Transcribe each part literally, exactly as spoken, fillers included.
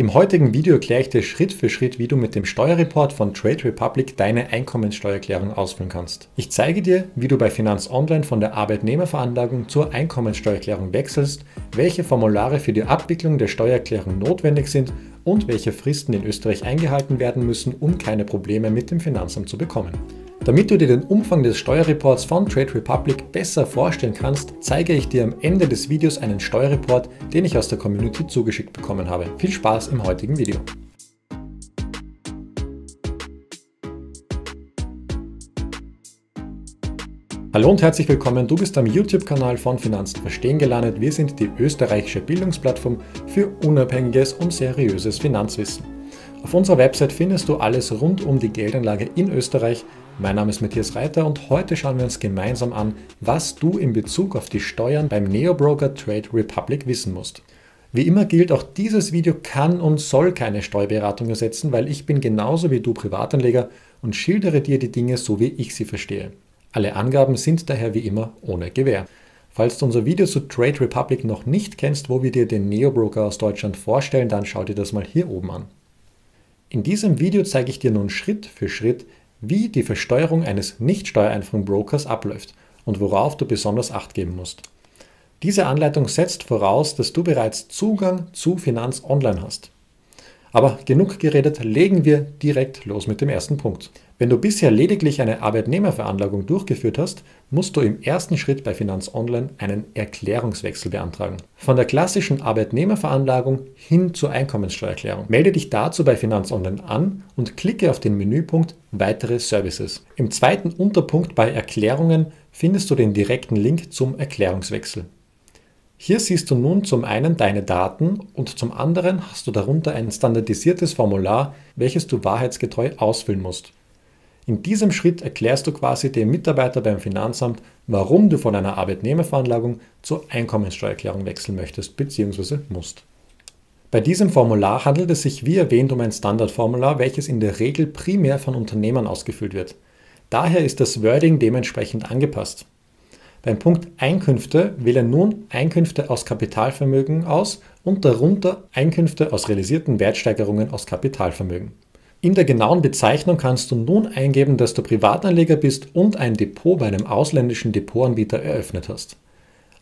Im heutigen Video erkläre ich dir Schritt für Schritt, wie du mit dem Steuerreport von Trade Republic deine Einkommensteuererklärung ausfüllen kannst. Ich zeige dir, wie du bei FinanzOnline von der Arbeitnehmerveranlagung zur Einkommensteuererklärung wechselst, welche Formulare für die Abwicklung der Steuererklärung notwendig sind und welche Fristen in Österreich eingehalten werden müssen, um keine Probleme mit dem Finanzamt zu bekommen. Damit du dir den Umfang des Steuerreports von Trade Republic besser vorstellen kannst, zeige ich dir am Ende des Videos einen Steuerreport, den ich aus der Community zugeschickt bekommen habe. Viel Spaß im heutigen Video! Hallo und herzlich willkommen, du bist am YouTube-Kanal von Finanzen verstehen gelandet. Wir sind die österreichische Bildungsplattform für unabhängiges und seriöses Finanzwissen. Auf unserer Website findest du alles rund um die Geldanlage in Österreich. Mein Name ist Matthias Reiter und heute schauen wir uns gemeinsam an, was du in Bezug auf die Steuern beim Neobroker Trade Republic wissen musst. Wie immer gilt, auch dieses Video kann und soll keine Steuerberatung ersetzen, weil ich bin genauso wie du Privatanleger und schildere dir die Dinge so, wie ich sie verstehe. Alle Angaben sind daher wie immer ohne Gewähr. Falls du unser Video zu Trade Republic noch nicht kennst, wo wir dir den Neobroker aus Deutschland vorstellen, dann schau dir das mal hier oben an. In diesem Video zeige ich dir nun Schritt für Schritt, wie die Versteuerung eines nicht steuereinfreien Brokers abläuft und worauf du besonders Acht geben musst. Diese Anleitung setzt voraus, dass du bereits Zugang zu FinanzOnline hast. Aber genug geredet, legen wir direkt los mit dem ersten Punkt. Wenn du bisher lediglich eine Arbeitnehmerveranlagung durchgeführt hast, musst du im ersten Schritt bei FinanzOnline einen Erklärungswechsel beantragen. Von der klassischen Arbeitnehmerveranlagung hin zur Einkommensteuererklärung. Melde dich dazu bei FinanzOnline an und klicke auf den Menüpunkt Weitere Services. Im zweiten Unterpunkt bei Erklärungen findest du den direkten Link zum Erklärungswechsel. Hier siehst du nun zum einen deine Daten und zum anderen hast du darunter ein standardisiertes Formular, welches du wahrheitsgetreu ausfüllen musst. In diesem Schritt erklärst du quasi dem Mitarbeiter beim Finanzamt, warum du von einer Arbeitnehmerveranlagung zur Einkommensteuererklärung wechseln möchtest bzw. musst. Bei diesem Formular handelt es sich wie erwähnt um ein Standardformular, welches in der Regel primär von Unternehmern ausgefüllt wird. Daher ist das Wording dementsprechend angepasst. Beim Punkt Einkünfte wähle nun Einkünfte aus Kapitalvermögen aus und darunter Einkünfte aus realisierten Wertsteigerungen aus Kapitalvermögen. In der genauen Bezeichnung kannst du nun eingeben, dass du Privatanleger bist und ein Depot bei einem ausländischen Depotanbieter eröffnet hast.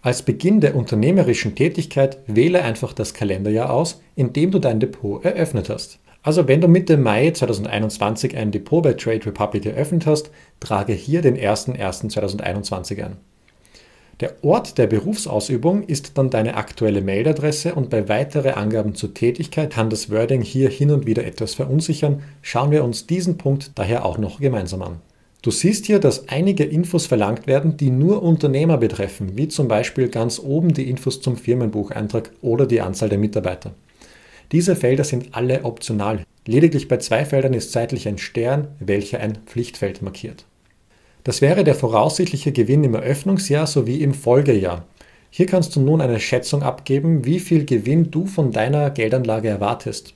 Als Beginn der unternehmerischen Tätigkeit wähle einfach das Kalenderjahr aus, in dem du dein Depot eröffnet hast. Also wenn du Mitte Mai zweitausendeinundzwanzig ein Depot bei Trade Republic eröffnet hast, trage hier den ersten ersten zweitausendeinundzwanzig ein. Der Ort der Berufsausübung ist dann deine aktuelle Mailadresse und bei weiteren Angaben zur Tätigkeit kann das Wording hier hin und wieder etwas verunsichern. Schauen wir uns diesen Punkt daher auch noch gemeinsam an. Du siehst hier, dass einige Infos verlangt werden, die nur Unternehmer betreffen, wie zum Beispiel ganz oben die Infos zum Firmenbucheintrag oder die Anzahl der Mitarbeiter. Diese Felder sind alle optional. Lediglich bei zwei Feldern ist seitlich ein Stern, welcher ein Pflichtfeld markiert. Das wäre der voraussichtliche Gewinn im Eröffnungsjahr sowie im Folgejahr. Hier kannst du nun eine Schätzung abgeben, wie viel Gewinn du von deiner Geldanlage erwartest.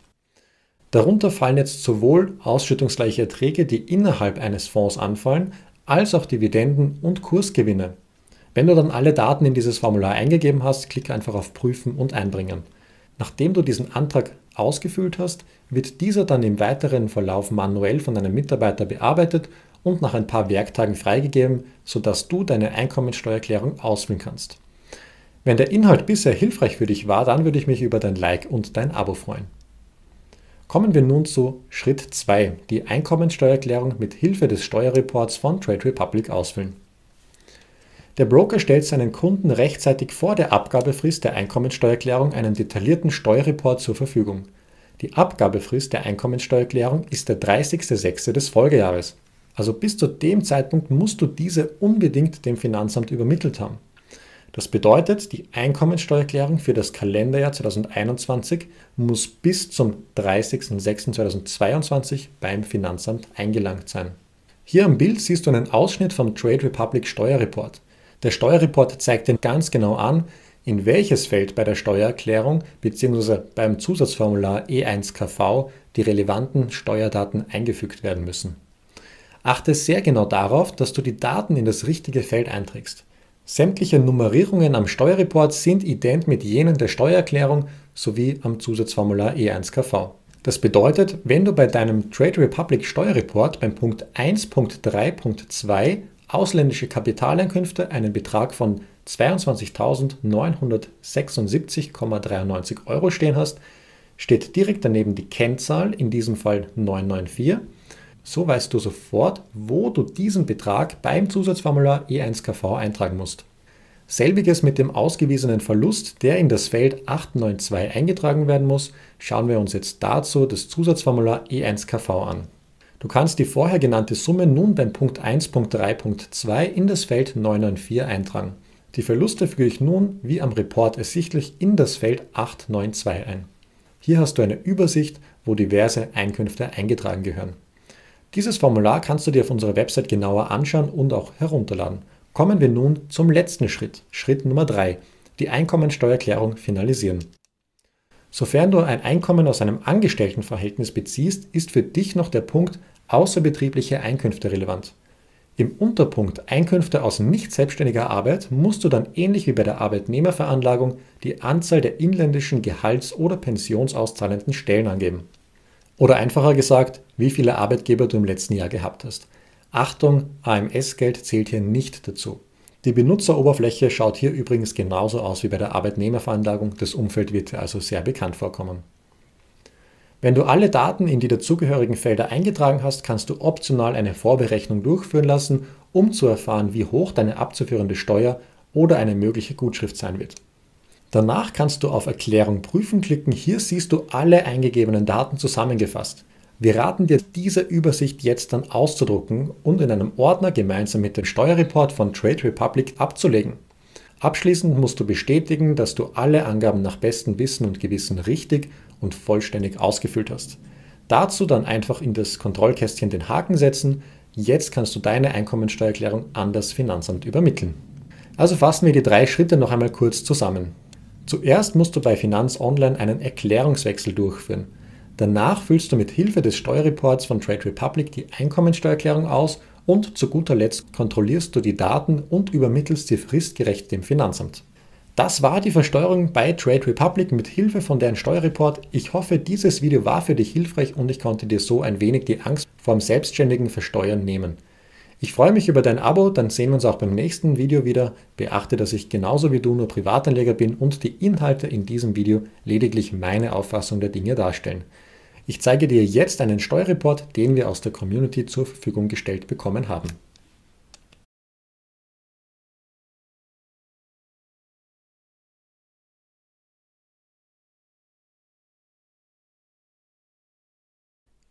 Darunter fallen jetzt sowohl ausschüttungsgleiche Erträge, die innerhalb eines Fonds anfallen, als auch Dividenden und Kursgewinne. Wenn du dann alle Daten in dieses Formular eingegeben hast, klicke einfach auf Prüfen und Einbringen. Nachdem du diesen Antrag ausgefüllt hast, wird dieser dann im weiteren Verlauf manuell von einem Mitarbeiter bearbeitet und nach ein paar Werktagen freigegeben, sodass du deine Einkommensteuererklärung ausfüllen kannst. Wenn der Inhalt bisher hilfreich für dich war, dann würde ich mich über dein Like und dein Abo freuen. Kommen wir nun zu Schritt zwei, die Einkommensteuererklärung mit Hilfe des Steuerreports von Trade Republic ausfüllen. Der Broker stellt seinen Kunden rechtzeitig vor der Abgabefrist der Einkommensteuererklärung einen detaillierten Steuerreport zur Verfügung. Die Abgabefrist der Einkommensteuererklärung ist der dreißigste sechste des Folgejahres. Also bis zu dem Zeitpunkt musst du diese unbedingt dem Finanzamt übermittelt haben. Das bedeutet, die Einkommensteuererklärung für das Kalenderjahr zweitausendeinundzwanzig muss bis zum dreißigsten sechsten zweitausendzweiundzwanzig beim Finanzamt eingelangt sein. Hier im Bild siehst du einen Ausschnitt vom Trade Republic Steuerreport. Der Steuerreport zeigt dir ganz genau an, in welches Feld bei der Steuererklärung bzw. beim Zusatzformular E eins K V die relevanten Steuerdaten eingefügt werden müssen. Achte sehr genau darauf, dass du die Daten in das richtige Feld einträgst. Sämtliche Nummerierungen am Steuerreport sind ident mit jenen der Steuererklärung sowie am Zusatzformular E eins K V. Das bedeutet, wenn du bei deinem Trade Republic Steuerreport beim Punkt eins Punkt drei Punkt zwei ausländische Kapitaleinkünfte einen Betrag von zweiundzwanzigtausendneunhundertsechsundsiebzig Komma dreiundneunzig Euro stehen hast, steht direkt daneben die Kennzahl, in diesem Fall neunhundertvierundneunzig. So weißt du sofort, wo du diesen Betrag beim Zusatzformular E eins K V eintragen musst. Selbiges mit dem ausgewiesenen Verlust, der in das Feld achthundertzweiundneunzig eingetragen werden muss, schauen wir uns jetzt dazu das Zusatzformular E eins K V an. Du kannst die vorher genannte Summe nun beim Punkt eins Punkt drei Punkt zwei in das Feld neunhundertvierundneunzig eintragen. Die Verluste füge ich nun, wie am Report ersichtlich, in das Feld achthundertzweiundneunzig ein. Hier hast du eine Übersicht, wo diverse Einkünfte eingetragen gehören. Dieses Formular kannst du dir auf unserer Website genauer anschauen und auch herunterladen. Kommen wir nun zum letzten Schritt, Schritt Nummer drei, die Einkommensteuererklärung finalisieren. Sofern du ein Einkommen aus einem Angestelltenverhältnis beziehst, ist für dich noch der Punkt außerbetriebliche Einkünfte relevant. Im Unterpunkt Einkünfte aus nicht selbstständiger Arbeit musst du dann ähnlich wie bei der Arbeitnehmerveranlagung die Anzahl der inländischen Gehalts- oder pensionsauszahlenden Stellen angeben. Oder einfacher gesagt, wie viele Arbeitgeber du im letzten Jahr gehabt hast. Achtung, A M S-Geld zählt hier nicht dazu. Die Benutzeroberfläche schaut hier übrigens genauso aus wie bei der Arbeitnehmerveranlagung, das Umfeld wird dir also sehr bekannt vorkommen. Wenn du alle Daten in die dazugehörigen Felder eingetragen hast, kannst du optional eine Vorberechnung durchführen lassen, um zu erfahren, wie hoch deine abzuführende Steuer oder eine mögliche Gutschrift sein wird. Danach kannst du auf Erklärung prüfen klicken, hier siehst du alle eingegebenen Daten zusammengefasst. Wir raten dir, diese Übersicht jetzt dann auszudrucken und in einem Ordner gemeinsam mit dem Steuerreport von Trade Republic abzulegen. Abschließend musst du bestätigen, dass du alle Angaben nach bestem Wissen und Gewissen richtig und vollständig ausgefüllt hast. Dazu dann einfach in das Kontrollkästchen den Haken setzen. Jetzt kannst du deine Einkommensteuererklärung an das Finanzamt übermitteln. Also fassen wir die drei Schritte noch einmal kurz zusammen. Zuerst musst du bei FinanzOnline einen Erklärungswechsel durchführen. Danach füllst du mit Hilfe des Steuerreports von Trade Republic die Einkommensteuererklärung aus und zu guter Letzt kontrollierst du die Daten und übermittelst sie fristgerecht dem Finanzamt. Das war die Versteuerung bei Trade Republic mit Hilfe von deren Steuerreport. Ich hoffe, dieses Video war für dich hilfreich und ich konnte dir so ein wenig die Angst vorm selbstständigen Versteuern nehmen. Ich freue mich über dein Abo, dann sehen wir uns auch beim nächsten Video wieder. Beachte, dass ich genauso wie du nur Privatanleger bin und die Inhalte in diesem Video lediglich meine Auffassung der Dinge darstellen. Ich zeige dir jetzt einen Steuerreport, den wir aus der Community zur Verfügung gestellt bekommen haben.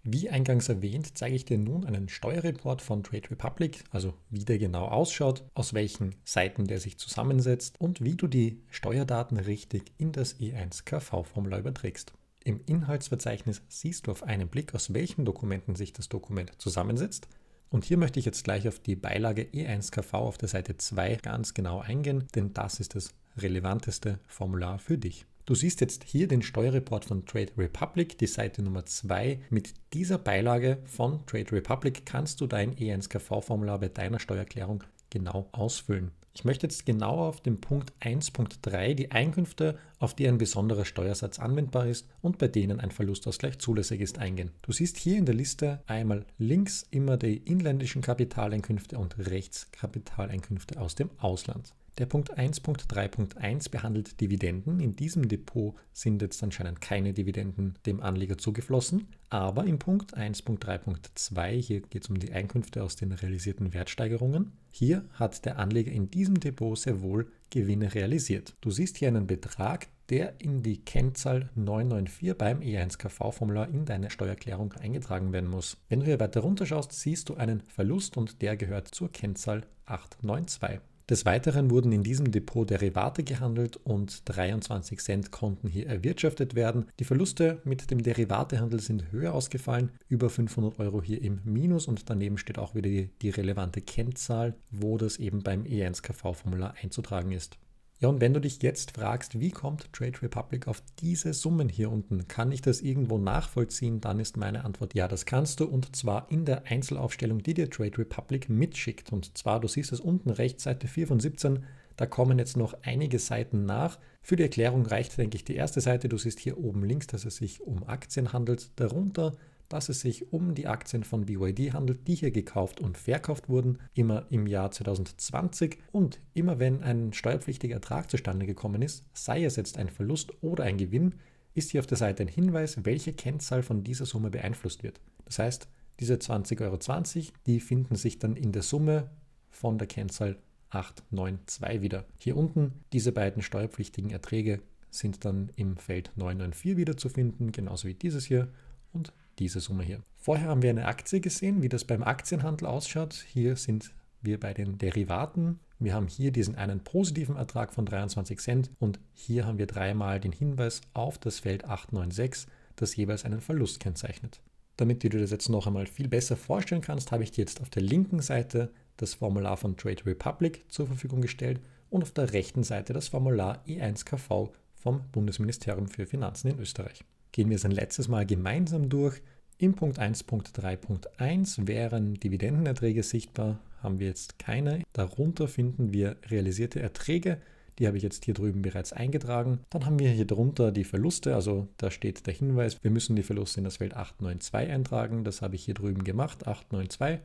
Wie eingangs erwähnt, zeige ich dir nun einen Steuerreport von Trade Republic, also wie der genau ausschaut, aus welchen Seiten der sich zusammensetzt und wie du die Steuerdaten richtig in das E eins K V-Formular überträgst. Im Inhaltsverzeichnis siehst du auf einen Blick, aus welchen Dokumenten sich das Dokument zusammensetzt. Und hier möchte ich jetzt gleich auf die Beilage E eins K V auf der Seite zwei ganz genau eingehen, denn das ist das relevanteste Formular für dich. Du siehst jetzt hier den Steuerreport von Trade Republic, die Seite Nummer zwei. Mit dieser Beilage von Trade Republic kannst du dein E eins K V-Formular bei deiner Steuererklärung genau ausfüllen. Ich möchte jetzt genauer auf den Punkt eins Punkt drei die Einkünfte, auf die ein besonderer Steuersatz anwendbar ist und bei denen ein Verlustausgleich zulässig ist, eingehen. Du siehst hier in der Liste einmal links immer die inländischen Kapitaleinkünfte und rechts Kapitaleinkünfte aus dem Ausland. Der Punkt eins Punkt drei Punkt eins behandelt Dividenden. In diesem Depot sind jetzt anscheinend keine Dividenden dem Anleger zugeflossen, aber im Punkt eins Punkt drei Punkt zwei, hier geht es um die Einkünfte aus den realisierten Wertsteigerungen, hier hat der Anleger in diesem Depot sehr wohl Gewinne realisiert. Du siehst hier einen Betrag, der in die Kennzahl neunhundertvierundneunzig beim E eins K V-Formular in deine Steuererklärung eingetragen werden muss. Wenn du hier weiter runter schaust, siehst du einen Verlust und der gehört zur Kennzahl achthundertzweiundneunzig. Des Weiteren wurden in diesem Depot Derivate gehandelt und dreiundzwanzig Cent konnten hier erwirtschaftet werden. Die Verluste mit dem Derivatehandel sind höher ausgefallen, über fünfhundert Euro hier im Minus und daneben steht auch wieder die, die relevante Kennzahl, wo das eben beim E eins K V-Formular einzutragen ist. Ja, und wenn du dich jetzt fragst, wie kommt Trade Republic auf diese Summen hier unten? Kann ich das irgendwo nachvollziehen? Dann ist meine Antwort ja, das kannst du und zwar in der Einzelaufstellung, die dir Trade Republic mitschickt. Und zwar, du siehst es unten rechts, Seite vier von siebzehn, Da kommen jetzt noch einige Seiten nach. Für die Erklärung reicht, denke ich, die erste Seite. Du siehst hier oben links, dass es sich um Aktien handelt. Darunter, dass es sich um die Aktien von B Y D handelt, die hier gekauft und verkauft wurden, immer im Jahr zwanzig zwanzig. Und immer wenn ein steuerpflichtiger Ertrag zustande gekommen ist, sei es jetzt ein Verlust oder ein Gewinn, ist hier auf der Seite ein Hinweis, welche Kennzahl von dieser Summe beeinflusst wird. Das heißt, diese zwanzig Euro zwanzig, die finden sich dann in der Summe von der Kennzahl acht neun zwei wieder. Hier unten, diese beiden steuerpflichtigen Erträge sind dann im Feld neun neun vier wieder zu finden, genauso wie dieses hier und diese Summe hier. Vorher haben wir eine Aktie gesehen, wie das beim Aktienhandel ausschaut. Hier sind wir bei den Derivaten. Wir haben hier diesen einen positiven Ertrag von dreiundzwanzig Cent und hier haben wir dreimal den Hinweis auf das Feld acht neun sechs, das jeweils einen Verlust kennzeichnet. Damit du dir das jetzt noch einmal viel besser vorstellen kannst, habe ich dir jetzt auf der linken Seite das Formular von Trade Republic zur Verfügung gestellt und auf der rechten Seite das Formular E eins K V vom Bundesministerium für Finanzen in Österreich. Gehen wir es ein letztes Mal gemeinsam durch. Im Punkt eins Punkt drei Punkt eins wären Dividendenerträge sichtbar, haben wir jetzt keine. Darunter finden wir realisierte Erträge, die habe ich jetzt hier drüben bereits eingetragen. Dann haben wir hier drunter die Verluste, also da steht der Hinweis, wir müssen die Verluste in das Feld acht neun zwei eintragen. Das habe ich hier drüben gemacht, acht neun zwei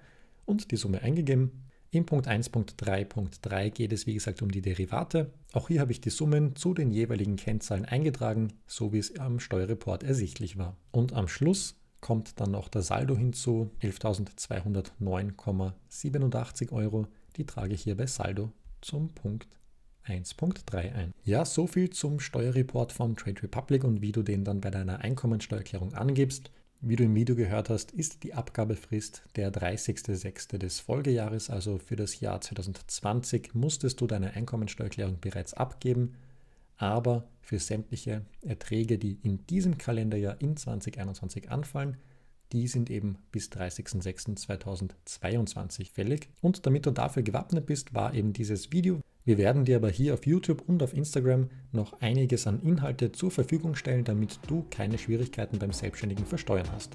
und die Summe eingegeben. Im Punkt eins Punkt drei Punkt drei geht es wie gesagt um die Derivate. Auch hier habe ich die Summen zu den jeweiligen Kennzahlen eingetragen, so wie es am Steuerreport ersichtlich war. Und am Schluss kommt dann noch der Saldo hinzu, elftausendzweihundertneun Euro siebenundachtzig. Die trage ich hier bei Saldo zum Punkt eins Punkt drei ein. Ja, so viel zum Steuerreport von Trade Republic und wie du den dann bei deiner Einkommensteuererklärung angibst. Wie du im Video gehört hast, ist die Abgabefrist der dreißigste sechste des Folgejahres, also für das Jahr zwanzig zwanzig musstest du deine Einkommensteuererklärung bereits abgeben, aber für sämtliche Erträge, die in diesem Kalenderjahr in zwanzig einundzwanzig anfallen, die sind eben bis dreißigsten sechsten zweitausendzweiundzwanzig fällig. Und damit du dafür gewappnet bist, war eben dieses Video. Wir werden dir aber hier auf YouTube und auf Instagram noch einiges an Inhalte zur Verfügung stellen, damit du keine Schwierigkeiten beim Selbstständigen versteuern hast.